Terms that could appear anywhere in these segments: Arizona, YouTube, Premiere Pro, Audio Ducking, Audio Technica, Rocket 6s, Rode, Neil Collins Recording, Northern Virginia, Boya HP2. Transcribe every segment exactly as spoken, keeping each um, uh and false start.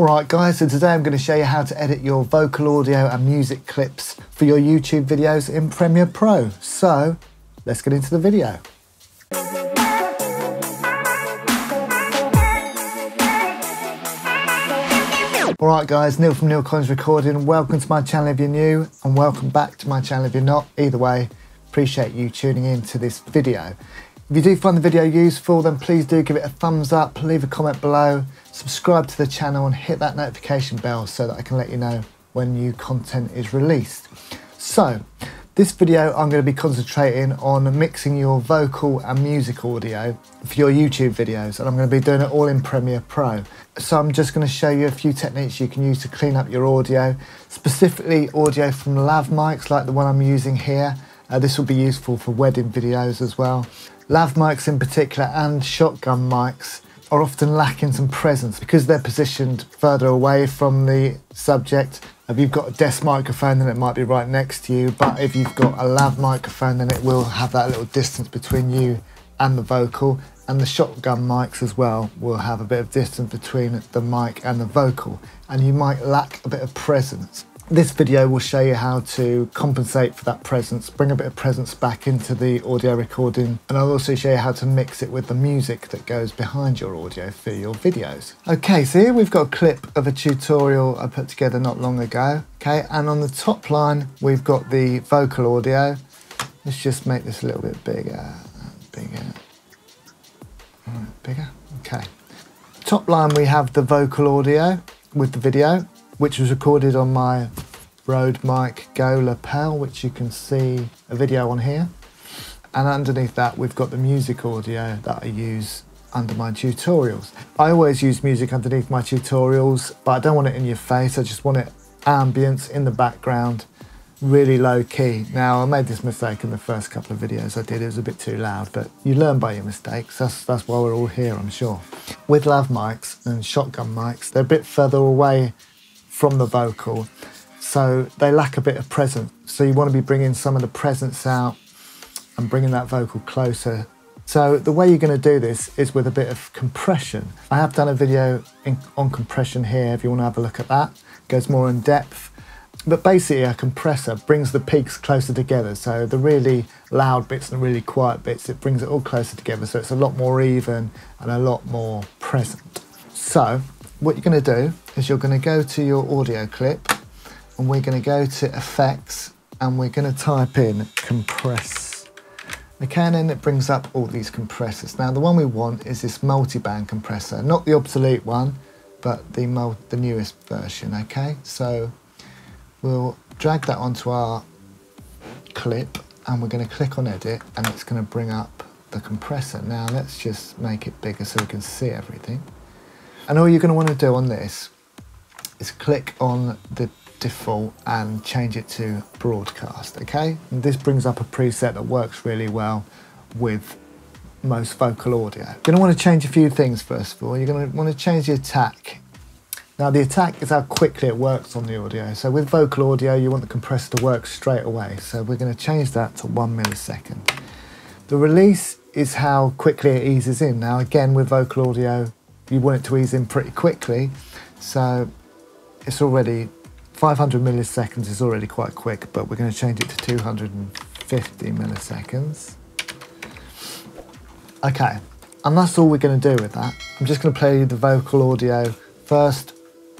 Alright guys, so today I'm going to show you how to edit your vocal audio and music clips for your YouTube videos in Premiere Pro. So let's get into the video. Alright guys, Neil from Neil Collins Recording. Welcome to my channel if you're new and welcome back to my channel if you're not. Either way, appreciate you tuning in to this video. If you do find the video useful, then please do give it a thumbs up, leave a comment below, subscribe to the channel and hit that notification bell so that I can let you know when new content is released. So, this video I'm going to be concentrating on mixing your vocal and music audio for your YouTube videos, and I'm going to be doing it all in Premiere Pro. So I'm just going to show you a few techniques you can use to clean up your audio, specifically audio from lav mics like the one I'm using here. Uh, this will be useful for wedding videos as well. Lav mics in particular and shotgun mics are often lacking some presence because they're positioned further away from the subject. If you've got a desk microphone then it might be right next to you, but if you've got a lav microphone then it will have that little distance between you and the vocal, and the shotgun mics as well will have a bit of distance between the mic and the vocal, and you might lack a bit of presence. This video will show you how to compensate for that presence, bring a bit of presence back into the audio recording, and I'll also show you how to mix it with the music that goes behind your audio for your videos. Okay, so here we've got a clip of a tutorial I put together not long ago. Okay, and on the top line, we've got the vocal audio. Let's just make this a little bit bigger, bigger, bigger, okay. Top line, we have the vocal audio with the video, which was recorded on my Rode mic Go lapel, which you can see a video on here. And underneath that, we've got the music audio that I use under my tutorials. I always use music underneath my tutorials, but I don't want it in your face. I just want it ambience in the background, really low key. Now, I made this mistake in the first couple of videos I did. It was a bit too loud, but you learn by your mistakes. That's, that's why we're all here, I'm sure. With lav mics and shotgun mics, they're a bit further away from the vocal, so they lack a bit of presence. So you want to be bringing some of the presence out and bringing that vocal closer. So the way you're going to do this is with a bit of compression. I have done a video in, on compression here if you want to have a look at that. It goes more in depth, but basically a compressor brings the peaks closer together. So the really loud bits and the really quiet bits, it brings it all closer together. So it's a lot more even and a lot more present. So what you're going to do is you're going to go to your audio clip and we're going to go to effects and we're going to type in compress. Okay, and then it brings up all these compressors. Now the one we want is this multi-band compressor, not the obsolete one, but the, mul the newest version, okay? So we'll drag that onto our clip and we're going to click on edit and it's going to bring up the compressor. Now let's just make it bigger so we can see everything. And all you're going to want to do on this is click on the default and change it to broadcast, okay? And this brings up a preset that works really well with most vocal audio. You're going to want to change a few things first of all. You're going to want to change the attack. Now the attack is how quickly it works on the audio. So with vocal audio, you want the compressor to work straight away. So we're going to change that to one millisecond. The release is how quickly it eases in. Now again, with vocal audio, you want it to ease in pretty quickly. So it's already, five hundred milliseconds is already quite quick, but we're gonna change it to two hundred fifty milliseconds. Okay, and that's all we're gonna do with that. I'm just gonna play the vocal audio first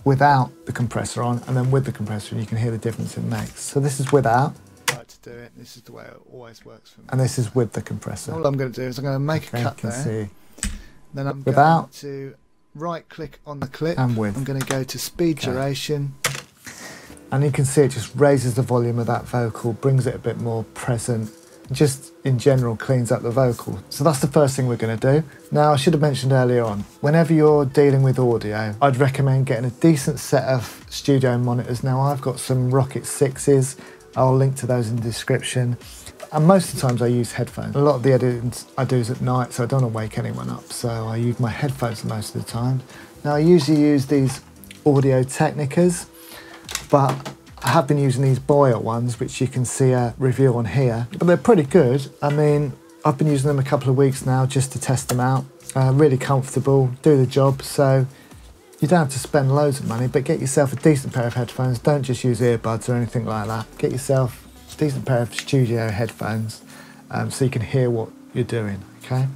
without the compressor on, and then with the compressor, and you can hear the difference it makes. So this is without. I like to do it, this is the way it always works for me. And this is with the compressor. All I'm gonna do is I'm gonna make okay, a cut there. See. Then I'm Without. going to right click on the clip and with. I'm going to go to speed okay. duration. And you can see it just raises the volume of that vocal, brings it a bit more present, just in general cleans up the vocal. So that's the first thing we're going to do. Now I should have mentioned earlier on, whenever you're dealing with audio, I'd recommend getting a decent set of studio monitors. Now I've got some Rocket sixes, I'll link to those in the description. And most of the times I use headphones. A lot of the editing I do is at night, so I don't want to wake anyone up. So I use my headphones most of the time. Now I usually use these Audio Technicas, but I have been using these Boya ones, which you can see a review on here. But they're pretty good. I mean, I've been using them a couple of weeks now just to test them out. Uh, really comfortable, do the job. So You don't have to spend loads of money, but get yourself a decent pair of headphones. Don't just use earbuds or anything like that. Get yourself a decent pair of studio headphones um, so you can hear what you're doing, okay?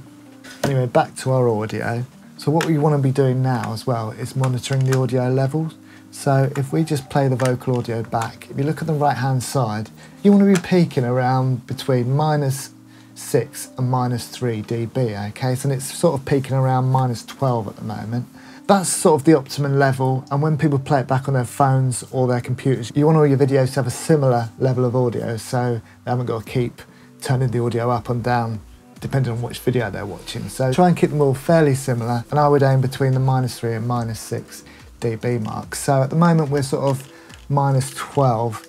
Anyway, back to our audio. So what we want to be doing now as well is monitoring the audio levels. So if we just play the vocal audio back, if you look at the right hand side, you want to be peaking around between minus six and minus three dB, okay? So it's sort of peaking around minus twelve at the moment. That's sort of the optimum level, and when people play it back on their phones or their computers, you want all your videos to have a similar level of audio, so they haven't got to keep turning the audio up and down depending on which video they're watching. So try and keep them all fairly similar, and I would aim between the minus three and minus six dB mark. So at the moment we're sort of minus twelve.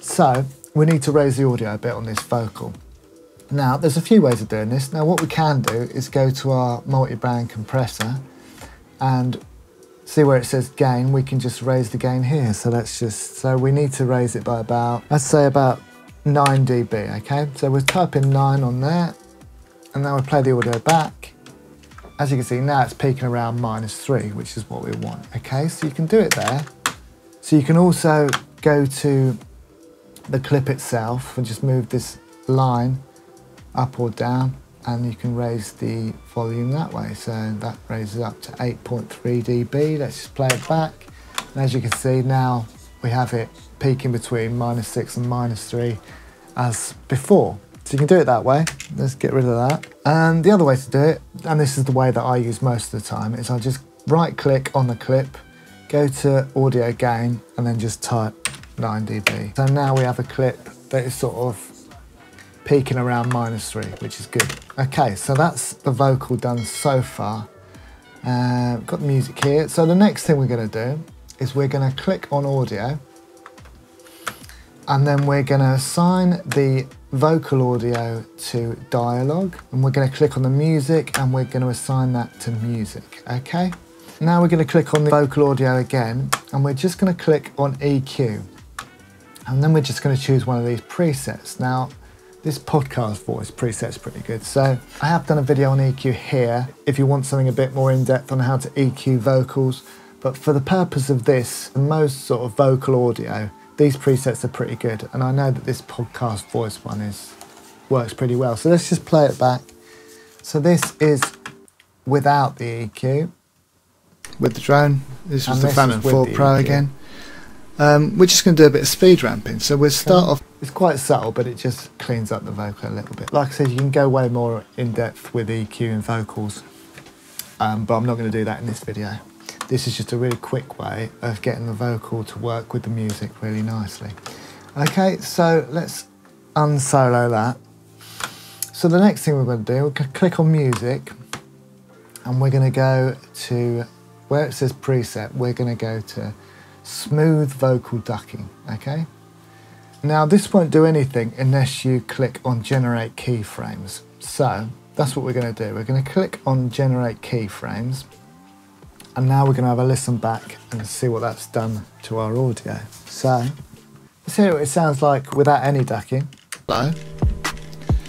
So we need to raise the audio a bit on this vocal. Now there's a few ways of doing this. Now what we can do is go to our multi-brand compressor and see where it says gain, we can just raise the gain here. So let's just, so we need to raise it by about, let's say about nine dB, okay? So we're typing nine on there, and now we play the audio back. As you can see, now it's peaking around minus three, which is what we want, okay? So you can do it there. So you can also go to the clip itself and just move this line up or down, and you can raise the volume that way. So that raises up to eight point three dB. Let's just play it back. And as you can see, now we have it peaking between minus six and minus three as before. So you can do it that way. Let's get rid of that. And the other way to do it, and this is the way that I use most of the time, is I just right click on the clip, go to audio gain, and then just type nine dB. So now we have a clip that is sort of peaking around minus three, which is good. Okay, so that's the vocal done so far. Uh, got the music here. So the next thing we're gonna do is we're gonna click on audio, and then we're gonna assign the vocal audio to dialogue, and we're gonna click on the music and we're gonna assign that to music, okay? Now we're gonna click on the vocal audio again, and we're just gonna click on E Q. And then we're just gonna choose one of these presets. Now, this podcast voice preset's pretty good. So I have done a video on E Q here if you want something a bit more in depth on how to E Q vocals. But for the purpose of this, the most sort of vocal audio, these presets are pretty good. And I know that this podcast voice one is works pretty well. So let's just play it back. So this is without the E Q. With the drone. This was the Phantom four Pro again. Um, we're just going to do a bit of speed ramping. So we'll start okay. off. It's quite subtle, but it just cleans up the vocal a little bit. Like I said, you can go way more in depth with E Q and vocals, um, but I'm not going to do that in this video. This is just a really quick way of getting the vocal to work with the music really nicely. Okay, so let's unsolo that. So the next thing we're going to do, we're going to click on music, and we're going to go to where it says preset. We're going to go to smooth vocal ducking, okay? Now this won't do anything unless you click on generate keyframes. So that's what we're going to do. We're going to click on generate keyframes, and now we're going to have a listen back and see what that's done to our audio. So let's hear what it sounds like without any ducking. Hello.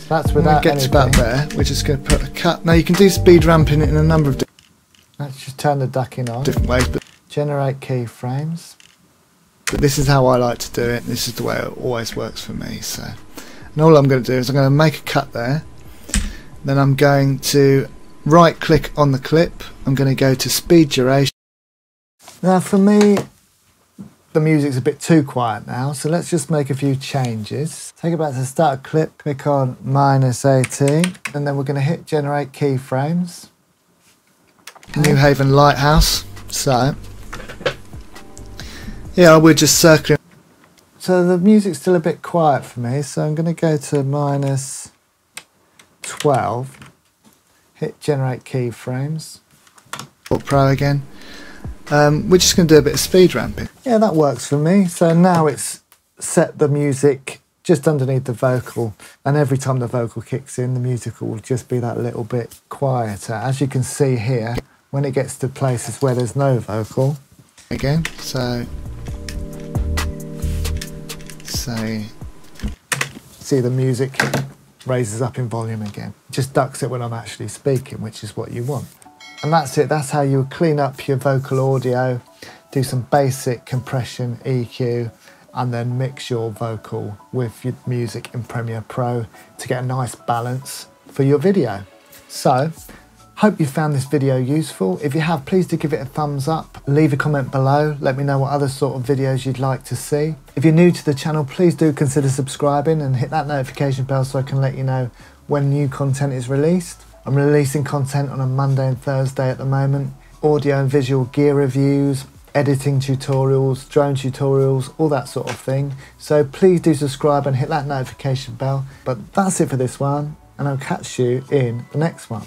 That's without any. When we get to about there, we're just going to put a cut. Now you can do speed ramping in a number of different ways. Let's just turn the ducking on. Different ways, but generate keyframes. But this is how I like to do it. This is the way it always works for me. So, and all I'm going to do is I'm going to make a cut there. Then I'm going to right click on the clip. I'm going to go to speed duration. Now for me, the music's a bit too quiet now. So let's just make a few changes. Take it back to the start of clip. Click on minus eighteen. And then we're going to hit generate keyframes. New Haven Lighthouse. So. Yeah, we're just circling. So the music's still a bit quiet for me, so I'm going to go to minus twelve, hit generate keyframes. Pro again. Um, we're just going to do a bit of speed ramping. Yeah, that works for me. So now it's set the music just underneath the vocal, and every time the vocal kicks in, the music will just be that little bit quieter. As you can see here, when it gets to places where there's no vocal. Again, so. Say, see the music raises up in volume again. Just ducks it when I'm actually speaking, which is what you want. And that's it, that's how you clean up your vocal audio, do some basic compression, E Q, and then mix your vocal with your music in Premiere Pro to get a nice balance for your video. So, hope you found this video useful. If you have, please do give it a thumbs up. Leave a comment below. Let me know what other sort of videos you'd like to see. If you're new to the channel, please do consider subscribing and hit that notification bell so I can let you know when new content is released. I'm releasing content on a Monday and Thursday at the moment. Audio and visual gear reviews, editing tutorials, drone tutorials, all that sort of thing. So please do subscribe and hit that notification bell. But that's it for this one, and I'll catch you in the next one.